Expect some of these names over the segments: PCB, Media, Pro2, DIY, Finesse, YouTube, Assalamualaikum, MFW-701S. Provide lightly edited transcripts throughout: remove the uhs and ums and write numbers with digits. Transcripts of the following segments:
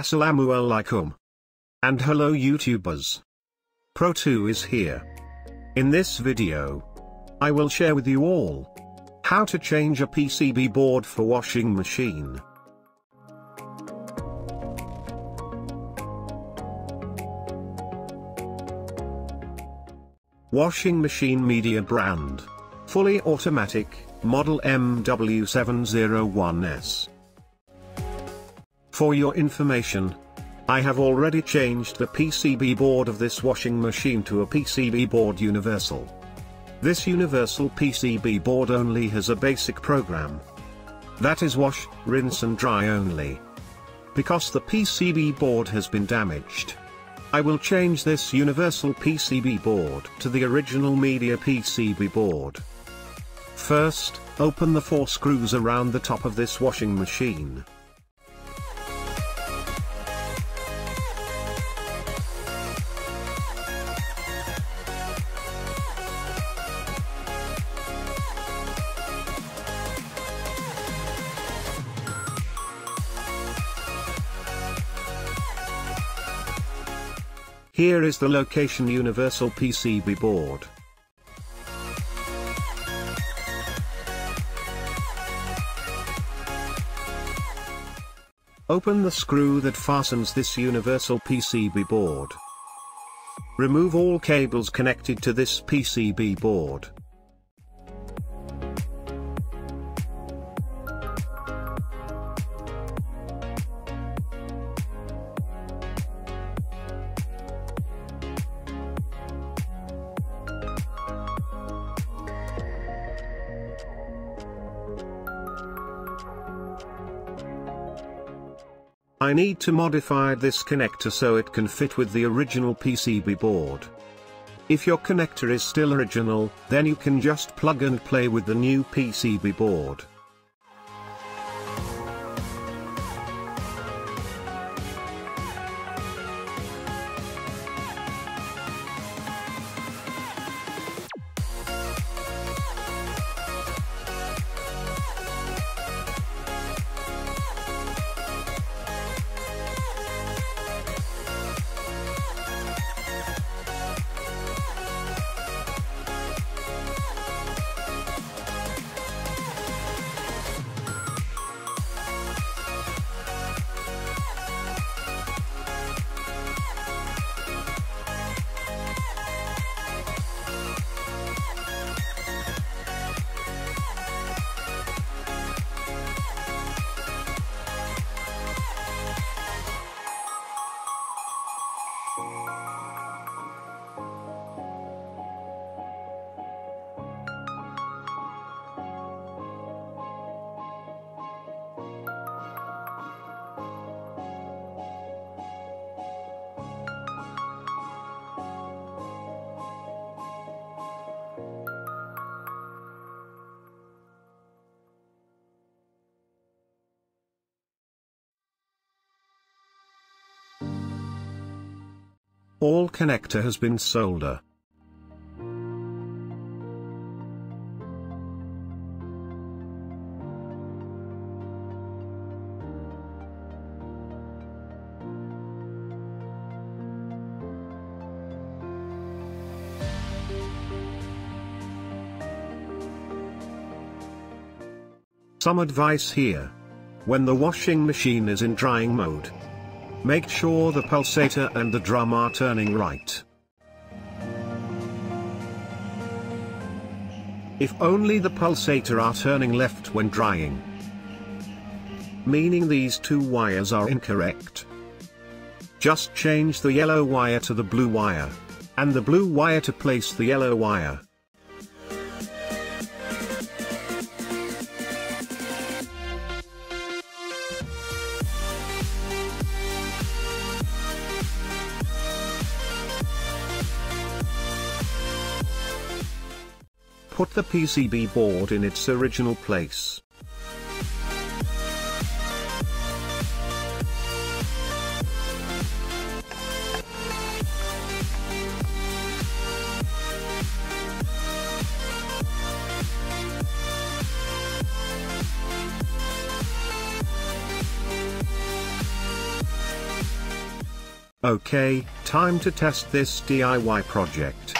Assalamu alaikum. And hello YouTubers. Pro2 is here. In this video, I will share with you all how to change a PCB board for washing machine. Washing machine Media brand. Fully automatic, model MW-701S. For your information, I have already changed the PCB board of this washing machine to a PCB board universal. This universal PCB board only has a basic program. That is wash, rinse and dry only. Because the PCB board has been damaged, I will change this universal PCB board to the original Media PCB board. First, open the 4 screws around the top of this washing machine. Here is the location universal PCB board. Open the screw that fastens this universal PCB board. Remove all cables connected to this PCB board. I need to modify this connector so it can fit with the original PCB board. If your connector is still original, then you can just plug and play with the new PCB board. All connector has been soldered. Some advice here. When the washing machine is in drying mode, make sure the pulsator and the drum are turning right. If only the pulsator are turning left when drying, meaning these two wires are incorrect, just change the yellow wire to the blue wire, and the blue wire to place the yellow wire. Put the PCB board in its original place. Okay, time to test this DIY project.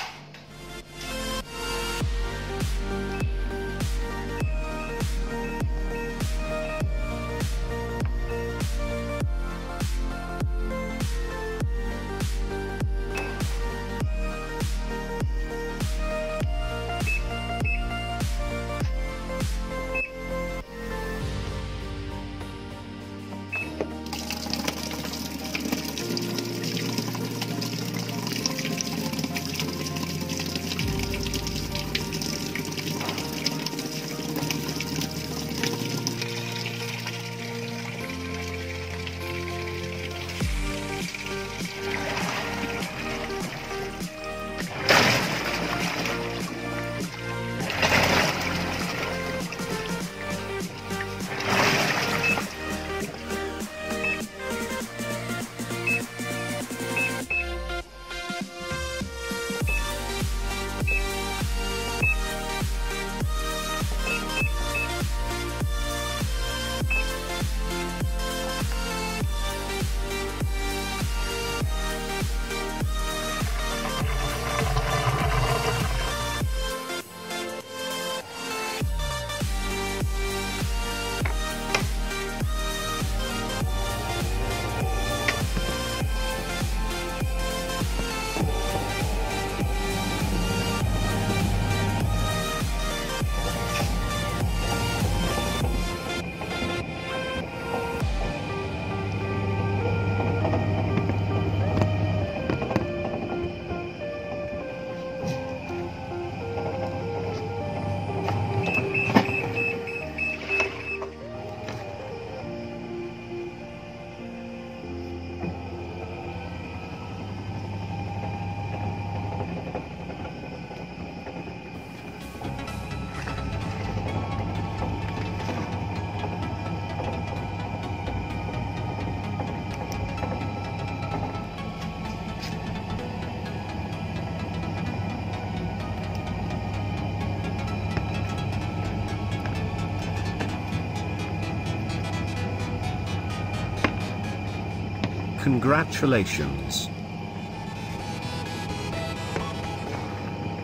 Congratulations!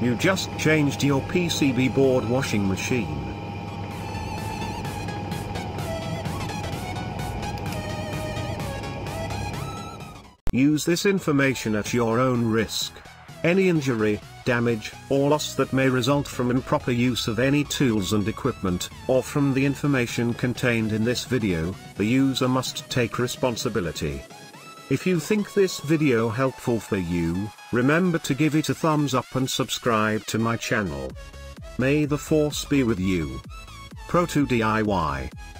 You just changed your PCB board washing machine. Use this information at your own risk. Any injury, damage, or loss that may result from improper use of any tools and equipment, or from the information contained in this video, the user must take responsibility. If you think this video helpful for you, remember to give it a thumbs up and subscribe to my channel. May the force be with you. Pro2 DIY.